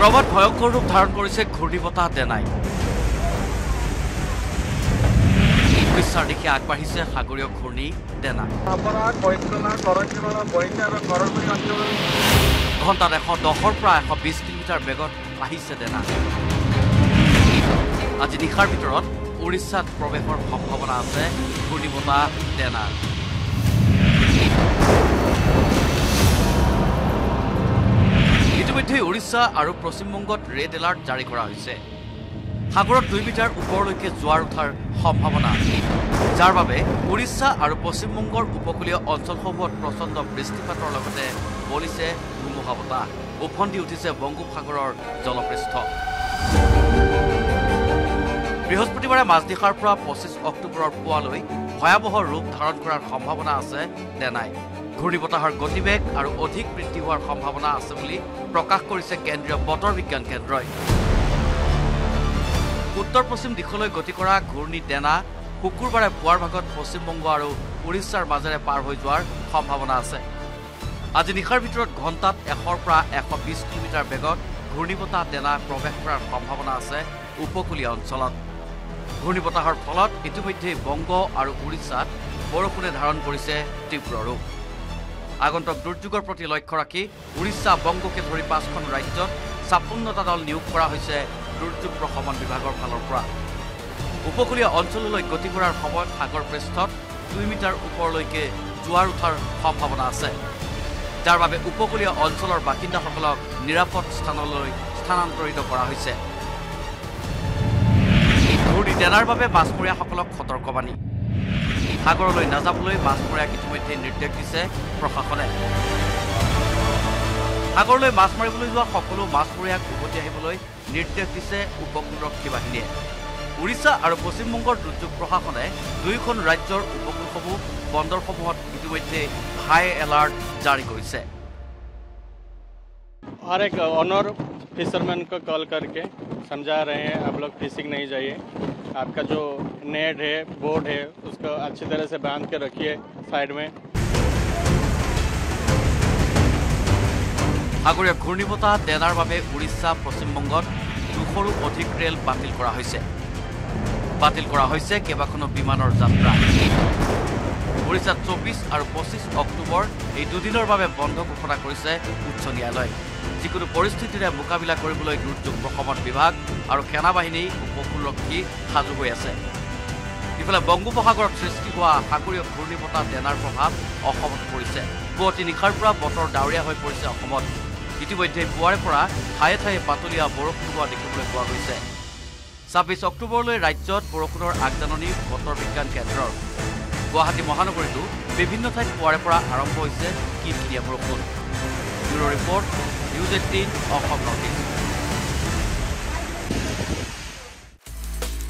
প্রবল ভয়ঙ্কর রূপ ধারণ করেছে ঘূর্ণিবতাহ দেনাই। বিশ্বার দিকে আগবাঢ়িছে সাগরীয় ঘূর্ণি দেনাই। ঘণ্টাত ১১০ৰ পৰা ১২০ কিলোমিটাৰ বেগত আহিছে দেনাই। আজি নিশাৰ ভিতৰত উৰিষ্যাত প্ৰৱেশৰ সম্ভাৱনা আছে ঘূর্ণিবতাহ দেনাই। ইতিমধ্যে উড়িষ্যা আর পশ্চিমবঙ্গত রেড এলার্ট জারি করা হয়েছে। সাগরত ২ মিটার উপরলৈকে জোয়ার উঠার সম্ভাবনা, যার উড়িষ্যা আর পশ্চিমবঙ্গর উপকূলীয় অঞ্চলসমূহত প্রচন্ড বৃষ্টিপাতের লগতে বলিছে ধুমুহা বতাহ। উফন্দি উঠিছে বঙ্গোপসাগরের জলপৃষ্ঠ। বৃহস্পতিবারে মাজনিশার পৰা ২৫ অক্টোবরের পুৱালৈ ভয়াবহ রূপ ধারণ করার সম্ভাবনা আছে দেনাই। ঘূর্ণিবতাহৰ গতিবেগ আর অধিক বৃদ্ধি হওয়ার সম্ভাবনা আছে বলে প্রকাশ করেছে কেন্দ্রীয় বতৰ বিজ্ঞান কেন্দ্রই। উত্তর পশ্চিম দিশলৈ গতি করা ঘূর্ণি দেনা শুক্রবারে পুৱাৰ ভাগত পশ্চিমবঙ্গ আর উড়িষ্যার মাজেৰে পার হয়ে যাওয়ার সম্ভাবনা আছে। আজি নিশার ভিতর ঘণ্টাত ১০০ পৰা ১২০ কিলোমিটার বেগত ঘূর্ণিবতাহ দেনা প্রবেশ করার সম্ভাবনা আছে উপকূলীয় অঞ্চলত। ঘূর্ণিবতাহৰ ফলত ইতিমধ্যে বঙ্গ আর উড়িষ্যাত বৰষুণে ধারণ করেছে তীব্র রূপ। আগন্তুক দুর্যোগের প্রতি লক্ষ্য রাখি উড়িষ্যা বঙ্গকে ধরে ৫খন রাজ্যত ৫৬টা দল নিয়োগ করা হয়েছে দুর্যোগ প্রশমন বিভাগের ফালৰ পৰা। উপকূলীয় অঞ্চললৈ গতি করার সময় সাগর পৃষ্ঠত ২ মিটার উপরলৈকে জোয়ার উঠার সম্ভাবনা আছে, যার উপকূলীয় অঞ্চলের বাসিন্দাসকলক নিরাপদ স্থানলৈ স্থানান্তরিত করা হয়েছে। ঘূর্ণি দেনাৰ বাবে মাছমৰীয়াসকলক সতর্কবাণী। সাগরলৈ নাযাবলৈ মাছমৰীয়াক ইতিমধ্যে নির্দেশ দিছে প্রশাসনে। সাগরলৈ মাছ মাৰিবলৈ যোৱা সকলো মাছমৰীয়াক উভতি আহিবলৈ নির্দেশ দিছে উপকূলৰক্ষী বাহিনীয়ে। উড়িষ্যা আৰু পশ্চিমবঙ্গৰ দুর্যোগ প্রশাসনে ২খন ৰাজ্যৰ উপকূলসমূহ বন্দৰসমূহত ইতিমধ্যে হাই এলার্ট জারি করেছে। और एक ऑनर फिशरमैन को कॉल करके समझा रहे हैं आप लोग फिशिंग नहीं जाइए, आपका जो नेट है बोर्ड है उसको अच्छी तरह से बांध के रखिए साइड में। सागरीय घूर्णिबताह देनार বাবে উড়িষ্যা পশ্চিমবঙ্গত ২০০ৰো অধিক ৰেল বাতিল কৰা হৈছে। বাতিল কৰা হৈছে কেইবাখনো বিমানৰ যাত্ৰা। উড়িষ্যাত ২৪ আৰু ২৫ অক্টোবৰ এই দুদিনৰ বাবে বন্ধ ঘোষণা কৰিছে উচ্চ ন্যায়ালয়। যিকোনো পৰিস্থিতিৰে মোকাবিলা কৰিবলৈ দুৰ্যোগ প্ৰশমন বিভাগ আৰু সেনাবাহিনী উপকূলৰক্ষী সাজু হৈ আছে। ইফালে বংগোপসাগৰত সৃষ্টি হোৱা সাগৰীয় ঘূৰ্ণিবতাহ দেনাৰ প্ৰভাৱ অসমত পৰিছে। পুৱতি নিশাৰ পৰা বতৰ ডাৱৰীয়া হৈ পৰিছে অসমত। ইতিমধ্যে পুৱাৰে পৰা ঠায়ে ঠায়ে পাতলীয়া বৰষুণ হোৱা দেখিবলৈ পোৱা গৈছে। ২৬ অক্টোবৰলৈ ৰাজ্যত বৰষুণৰ আগজাননী বতৰ বিজ্ঞান কেন্দ্ৰৰ। গুৱাহাটী মহানগৰীতো বিভিন্ন ঠাইত পুৱাৰে পৰা আৰম্ভ হৈছে কিনকিনীয়া বৰষুণ। Bureau' report, News18 Assam north.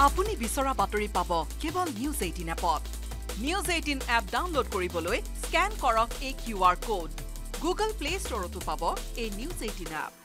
আপুনি বিচৰা বাতৰি পাব কেৱল News18 এপত। News18 এপ ডাউনলোড কৰিবলৈ স্ক্যান কৰক এই QR কোড। Google Play Storeতো পাব এই News18 এপ।